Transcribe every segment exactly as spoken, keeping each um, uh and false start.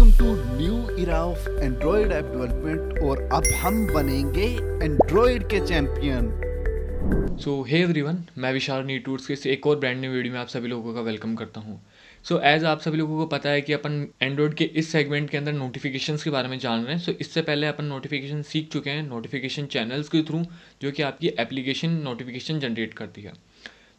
Welcome to new era of Android app development और अब हम बनेंगे एंड्रॉयड के चैंपियन। सो हे एवरीवन, मैं विशाल नीट रूट्स के एक और ब्रांड न्यू वीडियो में आप सभी लोगों का वेलकम करता हूँ। सो एज आप सभी लोगों को पता है कि अपन एंड्रॉयड के इस सेगमेंट के अंदर नोटिफिकेशंस के बारे में जान रहे हैं। सो so, इससे पहले अपन नोटिफिकेशन सीख चुके हैं नोटिफिकेशन चैनल्स के थ्रू, जो कि आपकी एप्लीकेशन नोटिफिकेशन जनरेट करती है।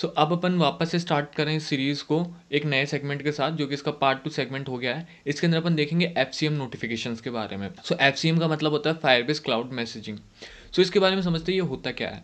सो so, अब अपन वापस से स्टार्ट करें इस सीरीज़ को एक नए सेगमेंट के साथ, जो कि इसका पार्ट टू सेगमेंट हो गया है। इसके अंदर अपन देखेंगे एफ सी एम नोटिफिकेशंस के बारे में। सो एफ सी एम का मतलब होता है फायरबेस क्लाउड मैसेजिंग। सो इसके बारे में समझते हैं ये होता क्या है।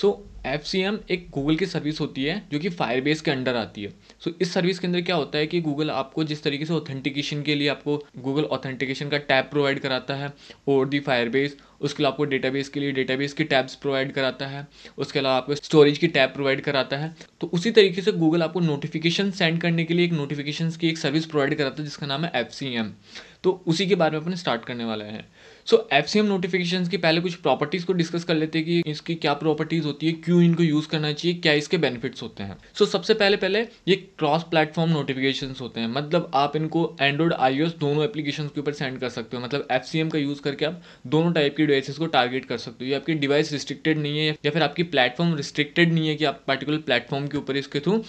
सो एफ सी एम एक गूगल की सर्विस होती है जो कि फायरबेस के अंडर आती है। सो so, इस सर्विस के अंदर क्या होता है कि गूगल आपको जिस तरीके से ऑथेंटिकेशन के लिए आपको गूगल ऑथेंटिकेशन का टैब प्रोवाइड कराता है और दी फायरबेस, उसके अलावा आपको डेटाबेस के लिए डेटाबेस की टैब्स प्रोवाइड कराता है, उसके अलावा आपको स्टोरेज की टैब प्रोवाइड कराता है, तो उसी तरीके से गूगल आपको नोटिफिकेशन सेंड करने के लिए एक नोटिफिकेशन की एक सर्विस प्रोवाइड कराता है जिसका नाम है एफ सी एम। तो उसी के बारे में अपन स्टार्ट करने वाला है। So F C M notification की पहले कुछ प्रॉपर्टीज़ को डिस्कस कर लेते हैं कि इसकी क्या प्रॉपर्टीज़ होती है, क्यों इनको यूज़ करना चाहिए, क्या इसके बेनिफिट्स होते हैं। सो so, सबसे पहले पहले ये क्रॉस प्लेटफॉर्म नोटिफिकेशंस होते हैं, मतलब आप इनको एंड्रॉयड आईओएस दोनों एप्लीकेशंस के ऊपर सेंड कर सकते हो। मतलब एफ सी एम का यूज़ करके आप दोनों टाइप की डिवाइसेस को टारगेट कर सकते हो। ये आपकी डिवाइस रिस्ट्रिक्टेड नहीं है या फिर आपकी प्लेटफॉर्म रिस्ट्रिक्टेड नहीं है कि आप पर्टिकुलर प्लेटफॉर्म के ऊपर इसके थ्रू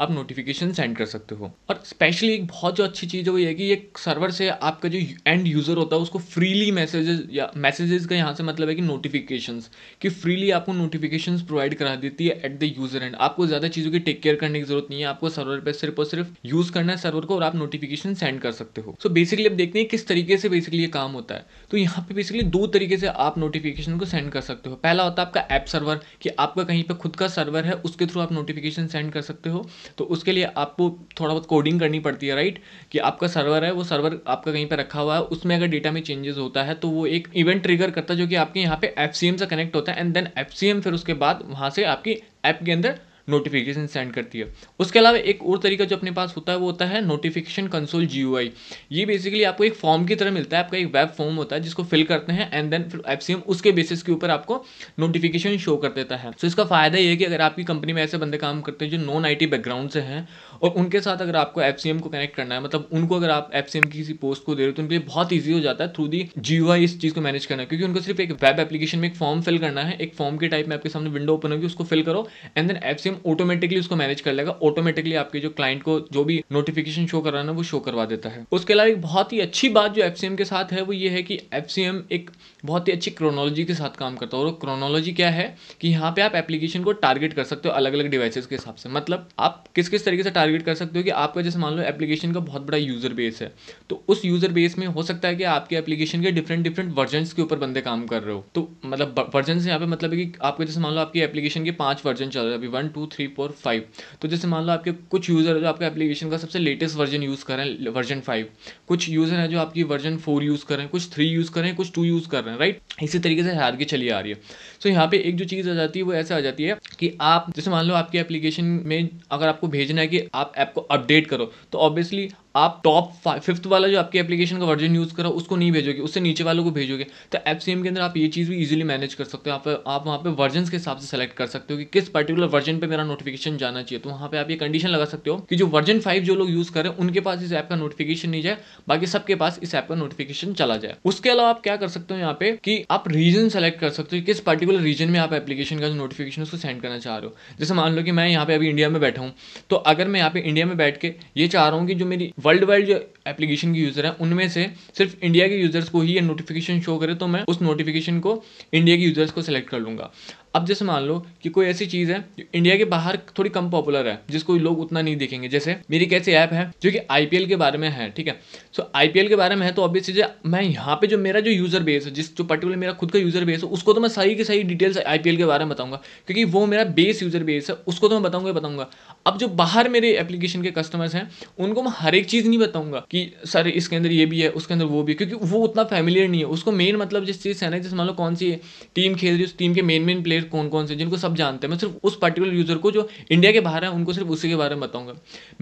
आप नोटिफिकेशन सेंड कर सकते हो। और स्पेशली एक बहुत जो अच्छी चीज़ है वो ये है कि ये सर्वर से आपका जो एंड यूज़र होता है उसको फ्रीली मैसेजेस या मैसेजेस का यहाँ से मतलब है कि नोटिफिकेशंस कि फ्रीली आपको नोटिफिकेशंस प्रोवाइड करा देती है एट द यूज़र एंड। आपको ज़्यादा चीज़ों की टेक केयर करने की जरूरत नहीं है, आपको सर्वर पर सिर्फ और सिर्फ यूज़ करना है सर्वर को और आप नोटिफिकेशन सेंड कर सकते हो। सो बेसिकली आप देखते हैं किस तरीके से बेसिकली ये काम होता है। तो यहाँ पर बेसिकली दो तरीके से आप नोटिफिकेशन को सेंड कर सकते हो। पहला होता है आपका ऐप सर्वर, कि आपका कहीं पर खुद का सर्वर है उसके थ्रू आप नोटिफिकेशन सेंड कर सकते हो। तो उसके लिए आपको थोड़ा बहुत कोडिंग करनी पड़ती है, राइट, कि आपका सर्वर है, वो सर्वर आपका कहीं पर रखा हुआ है, उसमें अगर डेटा में चेंजेस होता है तो वो एक इवेंट ट्रिगर करता है जो कि आपके यहाँ पे एफ सी एम से कनेक्ट होता है and then F C M फिर उसके बाद वहाँ से आपकी ऐप के अंदर नोटिफिकेशन सेंड करती है। उसके अलावा एक और तरीका जो अपने पास होता है वो होता है notification console G U I. ये बेसिकली आपको एक फॉर्म की तरह मिलता है, आपका एक वेब फॉर्म होता है जिसको फिल करते हैं एंड देन फिर एफ सी एम उसके बेसिस के ऊपर आपको नोटिफिकेशन शो कर देता है। सो so, इसका फायदा ये है कि अगर आपकी कंपनी में ऐसे बंदे काम करते हैं जो नॉन आई टी बैकग्राउंड से हैं और उनके साथ अगर आपको एफ सी एम को कनेक्ट करना है, मतलब उनको अगर आप एफ सी एम की किसी पोस्ट को दे रहे हो तो उनके लिए बहुत ईजी हो जाता है थ्रू दी जी यू आई इस चीज़ को मैनेज करना, क्योंकि उनको सिर्फ एक वेब एप्लीकेशन में एक फॉर्म फिल करना है। एक फॉर्म के टाइप में आपके सामने विंडो ओपन होगी, उसको फिल करो and then F C M automatically उसको मैनेज कर लेगा। ऑटोमेटिकली आपके जो क्लाइंट को जो भी नोटिफिकेशन शो कराना है वो शो करवा देता है। उसके अलावा एक बहुत ही अच्छी बात जो एफ सी एम के साथ है वो ये है कि एफ सी एम एक बहुत ही अच्छी क्रोनोलॉजी के साथ काम करता है। और क्रोनोलॉजी क्या है कि यहाँ पे आप एप्लीकेशन को टारगेट कर सकते हो अलग अलग डिवाइसेस के हिसाब से। मतलब आप किस किस तरीके से टारगेट कर सकते हो कि आपका जैसे मान लो एप्लीकेशन का बहुत बड़ा यूजर बेस है, तो उस यूजर बेस में हो सकता है कि आपके एप्लीकेशन के डिफरेंट डिफरेंट वर्जन के ऊपर बंदे काम कर रहे हो। तो मतलब वर्जन से यहाँ पे मतलब है कि आपके जैसे मान लो आपकी एप्लीकेशन के पांच वर्जन चल रहे हैं अभी, one two three four five. तो जैसे मान लो आपके कुछ यूज़र है जो आपके एप्लीकेशन का सबसे लेटेस्ट वर्जन यूज़ कर रहे हैं, वर्जन फाइव। कुछ यूज़र है जो आपकी वर्जन फोर यूज़ कर रहे हैं, कुछ थ्री यूज़ कर रहे हैं, कुछ टू यूज़ कर रहे हैं, राइट। इसी तरीके से हार के चली आ रही है। सो so, यहाँ पे एक जो चीज़ आ जाती है वो ऐसे आ जाती है कि आप जैसे मान लो आपकी एप्लीकेशन में अगर आपको भेजना है कि आप ऐप को अपडेट करो, तो ऑब्वियसली आप टॉप फिफ्थ वाला जो आपकी एप्लीकेशन का वर्जन यूज़ करो उसको नहीं भेजोगे, उससे नीचे वालों को भेजोगे। तो एफ सी एम के अंदर आप ये चीज़ भी इजीली मैनेज कर सकते हो। आप आप वहाँ पे वर्जन के हिसाब से सेलेक्ट कर सकते हो कि किस पर्टिकुलर वर्जन पे मेरा नोटिफिकेशन जाना चाहिए। तो वहाँ पे आप ये कंडीशन लगा सकते हो कि जो वर्जन फाइव जो लोग यूज़ करें उनके पास इस ऐप का नोटिफिकेशन नहीं जाए, बाकी सबके पास इस ऐप का नोटिफिकेशन चला जाए। उसके अलावा आप क्या कर सकते हो यहाँ पे कि आप रीजन सेलेक्ट कर सकते हो किस पर्टिकुलर रीजन में आप एप्लीकेशन का जो नोटिफिकेशन उसको सेंड करना चाह रहे हो। जैसे मान लो कि मैं यहाँ पे अभी इंडिया में बैठा हूँ, तो अगर मैं यहाँ पे इंडिया में बैठ के ये चाह रहा हूँ कि जो मेरी वर्ल्ड वाइड जो एप्लीकेशन के यूज़र हैं उनमें से सिर्फ इंडिया के यूज़र्स को ही ये नोटिफिकेशन शो करे, तो मैं उस नोटिफिकेशन को इंडिया के यूज़र्स को सेलेक्ट कर लूँगा। अब जैसे मान लो कि कोई ऐसी चीज़ है जो इंडिया के बाहर थोड़ी कम पॉपुलर है, जिसको लोग उतना नहीं देखेंगे, जैसे मेरी कैसी ऐप है जो कि आईपीएल के बारे में है, ठीक है। सो so, आईपीएल के बारे में है, तो ऑब्वियसली जो मैं यहाँ पे जो मेरा जो यूज़र बेस है, जिस जो पर्टिकुलर मेरा खुद का यूज़र बेस है, उसको तो मैं सारी की सारी डिटेल्स आईपीएल के बारे में बताऊँगा, क्योंकि वो मेरा बेस यूज़र बेस है, उसको तो मैं बताऊँगा बताऊँगा अब जो बाहर मेरे एप्लीकेशन के कस्टमर्स हैं उनको मैं हर एक चीज़ नहीं बताऊँगा कि सर इसके अंदर ये भी है, उसके अंदर वो भी, क्योंकि वो उतना फैमिलियर नहीं है। उसको मेन मतलब जिस चीज़ है ना, जैसे मान लो कौन सी टीम खेल रही है, उस टीम के मेन मेन प्लेयर कौन कौन से जिनको सब जानते हैं, मैं सिर्फ उस पर्टिकुलर यूज़र को जो इंडिया के बाहर है उनको सिर्फ उसी के बारे में बताऊंगा।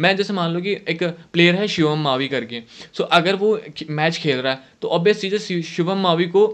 मैं जैसे मान लो कि एक प्लेयर है शिवम मावी करके, सो अगर वो मैच खेल रहा है तो ऑब्वियस चीज़ है शिवम मावी को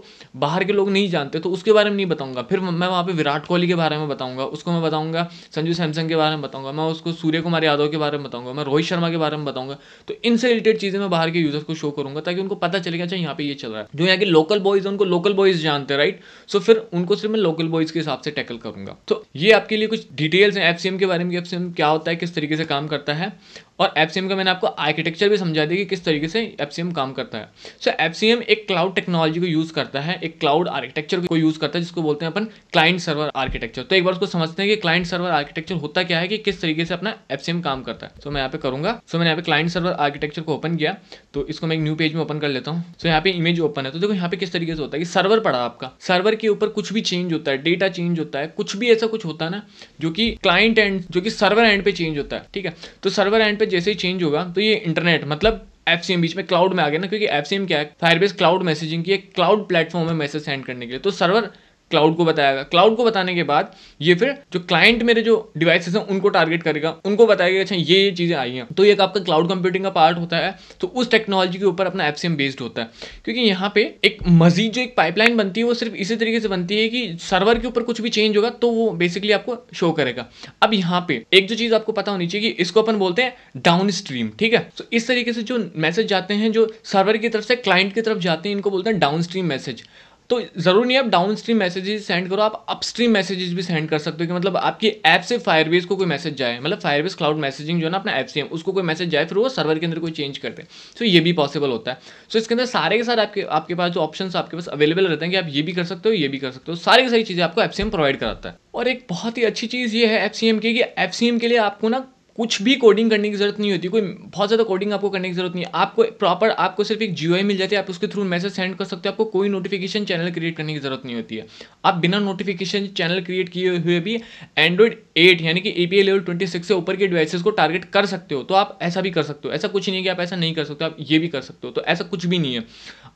बाहर के लोग नहीं जानते तो उसके बारे में नहीं बताऊँगा। फिर मैं वहाँ पर विराट कोहली के बारे में बताऊँगा, उसको मैं बताऊँगा संजू सैमसन के बारे में बताऊँगा, मैं उसको सूर्य कुमार यादव के बारे में बताऊँगा, मैं रोहित शर्मा के बारे में बताऊँगा। तो इनसे रिलेटेड चीज़ें मैं बाहर के यूज़र्स को शो करूँगा ताकि उनको पता चले कि अच्छा यहाँ पे ये चल रहा है। जो यहाँ के लोकल बॉयज़ उनको लोकल बॉयज़ जानते हैं, राइट। सो फिर उनको सिर्फ मैं लोकल बॉयज़ के हिसाब से टैकल करूँगा। तो ये आपके लिए कुछ डिटेल्स हैं एफ सी एम के बारे में, एफ सी एम क्या होता है, किस तरीके से काम करता है, और एफ सी एम का मैंने आपको आर्किटेक्चर भी समझा दिया कि किस तरीके से एफ सी एम काम करता है। सो एफ सी एम एक क्लाउड टेक्नोलॉजी को यूज़ करता है, एक क्लाउड आर्किटेक्चर को यूज़ करता है जिसको बोलते हैं अपन क्लाइंट सर्वर आर्किटेक्चर। तो एक बार उसको समझते हैं कि क्लाइंट सर्वर आर्किटेक्चर होता क्या है, कि किस तरीके से अपना एफ सी एम काम करता है। सो मैं यहाँ पे करूँगा, सो मैंने यहाँ पे क्लाइंट सर्वर आर्किटेक्चर को ओपन किया, तो इसको मैं एक न्यू पेज में ओपन कर लेता हूँ। सो यहाँ पे इमेज ओपन है, तो देखो यहाँ पे किस तरीके से होता है कि सर्वर पड़ा आपका, सर्वर के ऊपर कुछ भी चेंज होता है, डेटा चेंज होता है, कुछ भी ऐसा कुछ होता है ना जो कि क्लाइंट एंड जो कि सर्वर एंड पे चेंज होता है, ठीक है। तो सर्वर एंड पे जैसे ही चेंज होगा तो ये इंटरनेट मतलब एफ सी एम बीच में क्लाउड में आ गया ना, क्योंकि एफ सी एम क्या है, फायरबेस क्लाउड मैसेजिंग की एक क्लाउड प्लेटफॉर्म है मैसेज सेंड करने के लिए। तो सर्वर क्लाउड को बताएगा, क्लाउड को बताने के बाद ये फिर जो क्लाइंट मेरे जो डिवाइसेस हैं उनको टारगेट करेगा, उनको बताएगा अच्छा ये ये चीज़ें आई हैं। तो ये आपका क्लाउड कंप्यूटिंग का पार्ट होता है। तो उस टेक्नोलॉजी के ऊपर अपना एफ सी एम बेस्ड होता है, क्योंकि यहाँ पे एक मजीद जो एक पाइपलाइन बनती है वो सिर्फ इसी तरीके से बनती है कि सर्वर के ऊपर कुछ भी चेंज होगा तो वो बेसिकली आपको शो करेगा। अब यहाँ पे एक जो चीज़ आपको पता होनी चाहिए कि इसको अपन बोलते हैं डाउन स्ट्रीम, ठीक है। तो इस तरीके से जो मैसेज जाते हैं जो सर्वर की तरफ से क्लाइंट की तरफ जाते हैं इनको बोलते हैं डाउन स्ट्रीम मैसेज। तो ज़रूर नहीं आप डाउन स्ट्रीम मैसेजेस सेंड करो, आप अपस्ट्रीम मैसेजेस भी सेंड कर सकते हो, कि मतलब आपकी ऐप से फायरबेस को कोई मैसेज जाए, मतलब फायरबेस क्लाउड मैसेजिंग जो है ना अपना ऐप से उसको कोई मैसेज जाए फिर वो सर्वर के अंदर कोई चेंज करते हैं। सो ये भी पॉसिबल होता है। सो इसके अंदर सारे के सारे आपके आपके पास जो ऑप्शंस आपके पास अवेलेबल रहते हैं कि आप ये भी कर सकते हो, ये भी कर सकते हो, सारी की सारी चीज़ें आपको एफ सी एम प्रोवाइड कराता है। और एक बहुत ही अच्छी चीज़ ये है एफ सी एम की कि एफ सी एम के लिए आपको ना कुछ भी कोडिंग करने की जरूरत नहीं होती, कोई बहुत ज़्यादा कोडिंग आपको करने की जरूरत नहीं है। आपको प्रॉपर आपको सिर्फ एक जी यू आई मिल जाती है, आप उसके थ्रू मैसेज सेंड कर सकते हो, आपको कोई नोटिफिकेशन चैनल क्रिएट करने की जरूरत नहीं होती है। आप बिना नोटिफिकेशन चैनल क्रिएट किए हुए भी एंड्रॉइड एट यानी कि आई पी एल लेवल छब्बीस से ऊपर के डिवाइसेस को टारगेट कर सकते हो। तो आप ऐसा भी कर सकते हो, ऐसा कुछ नहीं है कि आप ऐसा नहीं कर सकते, आप ये भी कर सकते हो। तो ऐसा कुछ भी नहीं है,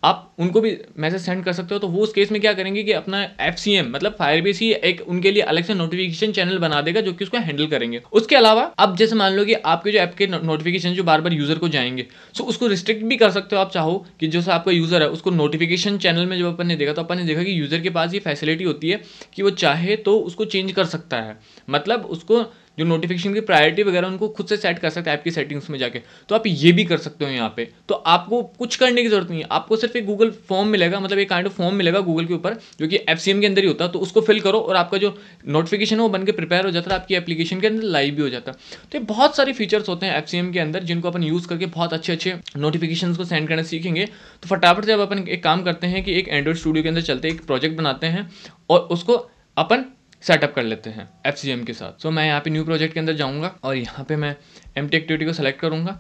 आप उनको भी मैसेज सेंड कर सकते हो। तो वो उस केस में क्या करेंगे कि अपना एफ सी एम मतलब फायरबेस ही एक उनके लिए अलग से नोटिफिकेशन चैनल बना देगा जो कि उसको हैंडल करेंगे। उसके अलावा अब जैसे मान लो कि आपके जो ऐप के नोटिफिकेशन जो बार बार यूजर को जाएंगे, सो उसको रिस्ट्रिक्ट भी कर सकते हो। आप चाहो कि जो आपका यूजर है उसको नोटिफिकेशन चैनल में जब अपन ने देखा तो अपन ने देखा कि यूजर के पास ये फैसिलिटी होती है कि वो चाहे तो उसको चेंज कर सकता है, मतलब उसको जो नोटिफिकेशन की प्रायोरिटी वगैरह उनको खुद से सेट कर सकते हैं ऐप की सेटिंग्स में जाके। तो आप ये भी कर सकते हो यहाँ पे। तो आपको कुछ करने की जरूरत नहीं है, आपको सिर्फ एक गूगल फॉर्म मिलेगा, मतलब एक काइंड ऑफ फॉर्म मिलेगा गूगल के ऊपर जो कि एफ सी एम के अंदर ही होता है। तो उसको फिल करो और आपका जो नोटिफिकेशन है वो बन के प्रिपेयर हो जाता है, आपकी एप्लीकेशन के अंदर लाइव भी हो जाता है। तो ये बहुत सारे फीचर्स होते हैं एफ सी एम के अंदर जिनको अपन यूज़ करके बहुत अच्छे अच्छे नोटिफिकेशन को सेंड करना सीखेंगे। तो फटाफट से अपन एक काम करते हैं कि एक एंड्रॉइड स्टूडियो के अंदर चलते एक प्रोजेक्ट बनाते हैं और उसको अपन सेटअप कर लेते हैं एफ सी एम के साथ। सो so, मैं यहाँ पे न्यू प्रोजेक्ट के अंदर जाऊँगा और यहाँ पे मैं एम्प्टी एक्टिविटी को सेलेक्ट करूँगा,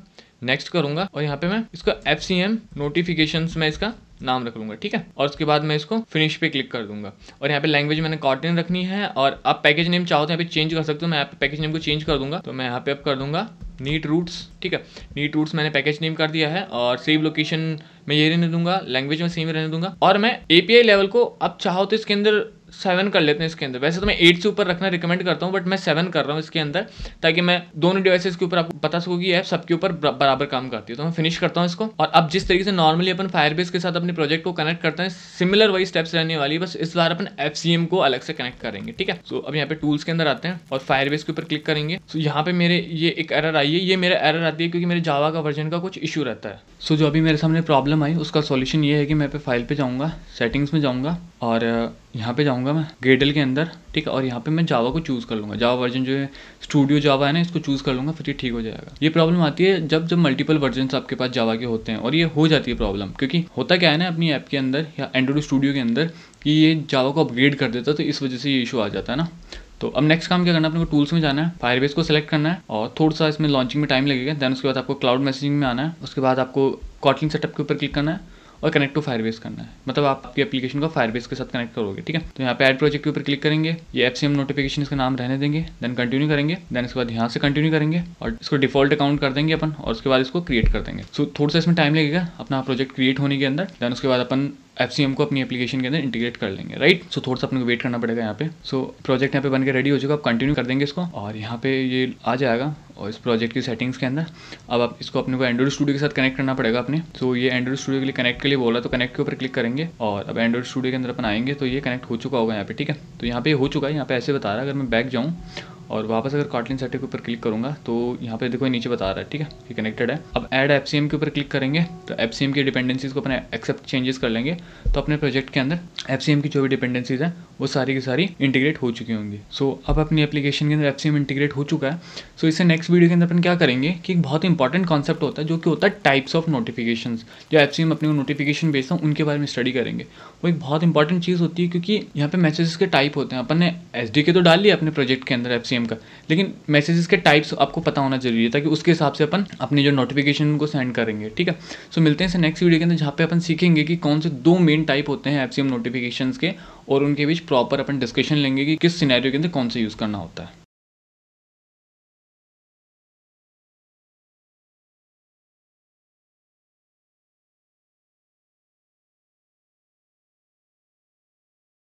नेक्स्ट करूँगा और यहाँ पे मैं इसको एफ सी एम नोटिफिकेशंस में इसका नाम रख लूँगा, ठीक है। और उसके बाद मैं इसको फिनिश पे क्लिक कर दूँगा और यहाँ पे लैंग्वेज मैंने कॉटलिन रखनी है। और आप पैकेज नेम चाहो तो यहाँ पे चेंज कर सकते हो, मैं यहाँ पे पैकेज नेम को चेंज कर दूँगा। तो मैं यहाँ पे अब कर दूँगा नीट रूट्स, ठीक है। नीट रूट्स मैंने पैकेज नेम कर दिया है और सेव लोकेशन मैं ये रहने दूँगा, लैंग्वेज में सेम रहने दूँगा। और मैं ए पी आई लेवल को अब चाहो तो इसके अंदर सेवन कर लेते हैं इसके अंदर, वैसे तो मैं एट से ऊपर रखना रिकमेंड करता हूँ बट मैं सेवन कर रहा हूँ इसके अंदर ताकि मैं दोनों डिवाइसेस के ऊपर आपको पता सको कि ऐप सबके ऊपर बराबर काम करती है। तो मैं फिनिश करता हूँ इसको। और अब जिस तरीके से नॉर्मली अपन फायरबेस के साथ अपने प्रोजेक्ट को कनेक्ट करते हैं सिमिलर वही स्टेप्स रहने वाली है, बस इस बार अपन एफ सी एम को अलग से कनेक्ट करेंगे, ठीक है। सो अब यहाँ पे टूल्स के अंदर आते हैं और फायरबेस के ऊपर क्लिक करेंगे। सो यहाँ पे मेरे ये एक एरर आई है, ये मेरा एरर आती है क्योंकि मेरे जावा का वर्जन का कुछ इशू रहता है। सो जो अभी मेरे सामने प्रॉब्लम आई उसका सोल्यूशन ये है कि मैं पे फाइल पे जाऊँगा, सेटिंग्स में जाऊँगा और यहाँ पे जाऊँगा मैं ग्रेडल के अंदर, ठीक है। और यहाँ पे मैं जावा को चूज़ कर लूँगा, जावा वर्जन जो है स्टूडियो जावा है ना इसको चूज़ कर लूँगा, फिर ये ठीक हो जाएगा। ये प्रॉब्लम आती है जब जब मल्टीपल वर्जन आपके पास जावा के होते हैं और ये हो जाती है प्रॉब्लम, क्योंकि होता क्या है ना अपनी ऐप के अंदर या एंड्रॉइड स्टूडियो के अंदर कि ये जावा को अपग्रेड कर देता है, तो इस वजह से ये इशू आ जाता है ना। तो अब नेक्स्ट काम क्या करना है, अपने को टूल्स में जाना है, फायरबेस को सेलेक्ट करना है और थोड़ा सा इसमें लॉन्चिंग में टाइम लगेगा। दैन उसके बाद आपको क्लाउड मैसेजिंग में आना है, उसके बाद आपको कॉटलिन सेटअप के ऊपर क्लिक करना है और कनेक्ट टू फायरबेस करना है, मतलब आप आपकी एप्लीकेशन को फायरबेस के साथ कनेक्ट करोगे, ठीक है। तो यहाँ पे ऐड प्रोजेक्ट के ऊपर क्लिक करेंगे, ये एफ सी एम नोटिफिकेशन इसका नाम रहने देंगे, देन कंटिन्यू करेंगे, देन इसके बाद यहाँ से कंटिन्यू करेंगे और इसको डिफॉल्ट अकाउंट कर देंगे अपन और उसके बाद इसको क्रिएट कर देंगे। सो थोड़ा सा इसमें टाइम लगेगा अपना प्रोजेक्ट क्रिएट होने के अंदर। देन उसके बाद अपन एफसीएम को अपनी एप्लीकेशन के अंदर इंटीग्रेट कर लेंगे, राइट। सो थोड़ा सा अपने को वेट करना पड़ेगा यहाँ पे। सो प्रोजेक्ट यहाँ पे बन के रेडी हो चुका, आप कंटिन्यू कर देंगे इसको और यहाँ पे ये आ जाएगा और इस प्रोजेक्ट की सेटिंग्स के अंदर अब आप इसको अपने को एंड्रॉइड स्टूडियो के साथ कनेक्ट करना पड़ेगा अपने। तो ये एंड्रॉइड स्टूडियो के लिए कनेक्ट के लिए बोला, तो कनेक्ट के ऊपर क्लिक करेंगे और अब एंड्रॉइड स्टूडियो के अंदर अपन आएंगे तो ये कनेक्ट हो चुका होगा यहाँ पे, ठीक है। तो यहाँ पे हो चुका है, यहाँ पे ऐसे बता रहा है। अगर मैं बैक जाऊँ और वापस अगर Kotlin सेटिंग के ऊपर क्लिक करूँगा तो यहाँ पे देखो ये नीचे बता रहा है, ठीक है, ये कनेक्टेड है। अब ऐड एफसीएम के ऊपर क्लिक करेंगे तो एफसीएम की डिपेंडेंसीज को अपने एक्सेप्ट चेंजेस कर लेंगे तो अपने प्रोजेक्ट के अंदर एफसीएम की जो भी डिपेंडेंसीज है वो सारी की सारी इंटीग्रेट हो चुकी होंगी। सो so, अब अपनी एप्लीकेशन के अंदर एफसीएम इंटीग्रेट हो चुका है। सो so, इससे नेक्स्ट वीडियो के अंदर अपन क्या करेंगे कि एक बहुत इंपॉर्टेंट कॉन्सेप्ट होता है जो कि होता है टाइप्स ऑफ नोटिफिकेशन, जो एफसीएम अपने को नोटिफिकेशन भेजता है उनके बारे में स्टडी करेंगे। वो एक बहुत इंपॉर्टेंट चीज़ होती है क्योंकि यहाँ पे मैसेजेस के टाइप होते हैं। अपन ने एसडीके तो डाल लिया अपने प्रोजेक्ट के अंदर एफसीएम का, लेकिन मैसेजेस के टाइप्स आपको पता होना जरूरी है ताकि उसके हिसाब से अपन अपने जो नोटिफिकेशन को सेंड करेंगे, ठीक है। सो मिलते हैं नेक्स्ट वीडियो के अंदर जहाँ पे अपन सीखेंगे कि कौन से दो मेन टाइप होते हैं एफसीएम नोटिफिकेशंस के और उनके बीच प्रॉपर अपन डिस्कशन लेंगे कि किस सिनेरियो के अंदर कौन से यूज़ करना होता है।